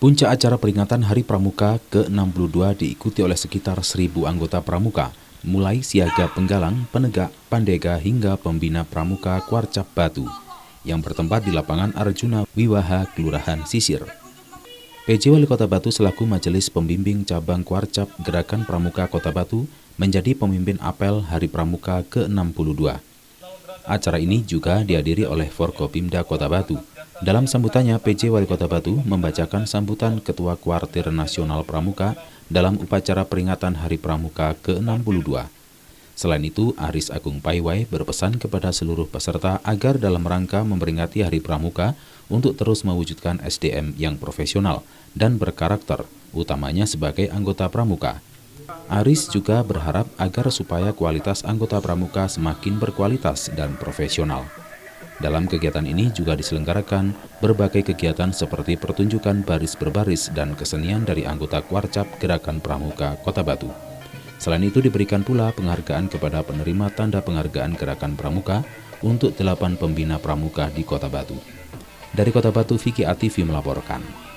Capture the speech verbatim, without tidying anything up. Puncak acara peringatan Hari Pramuka ke enam puluh dua diikuti oleh sekitar seribu anggota pramuka, mulai siaga penggalang, penegak, pandega hingga pembina pramuka Kwarcab Batu yang bertempat di lapangan Arjuna Wiwaha, Kelurahan Sisir. P J Wali Kota Batu selaku Majelis Pembimbing Cabang Kwarcab Gerakan Pramuka Kota Batu menjadi pemimpin apel Hari Pramuka ke enam puluh dua. Acara ini juga dihadiri oleh Forkopimda Kota Batu. Dalam sambutannya, P J Wali Kota Batu membacakan sambutan Ketua Kwartir Nasional Pramuka dalam upacara peringatan Hari Pramuka ke enam puluh dua. Selain itu, Aris Agung Paiwai berpesan kepada seluruh peserta agar dalam rangka memperingati Hari Pramuka untuk terus mewujudkan S D M yang profesional dan berkarakter, utamanya sebagai anggota pramuka. Aris juga berharap agar supaya kualitas anggota pramuka semakin berkualitas dan profesional. Dalam kegiatan ini juga diselenggarakan berbagai kegiatan seperti pertunjukan baris berbaris dan kesenian dari anggota Kwarcab Gerakan Pramuka Kota Batu. Selain itu diberikan pula penghargaan kepada penerima tanda penghargaan Gerakan Pramuka untuk delapan pembina pramuka di Kota Batu. Dari Kota Batu, Vicky Ativi melaporkan.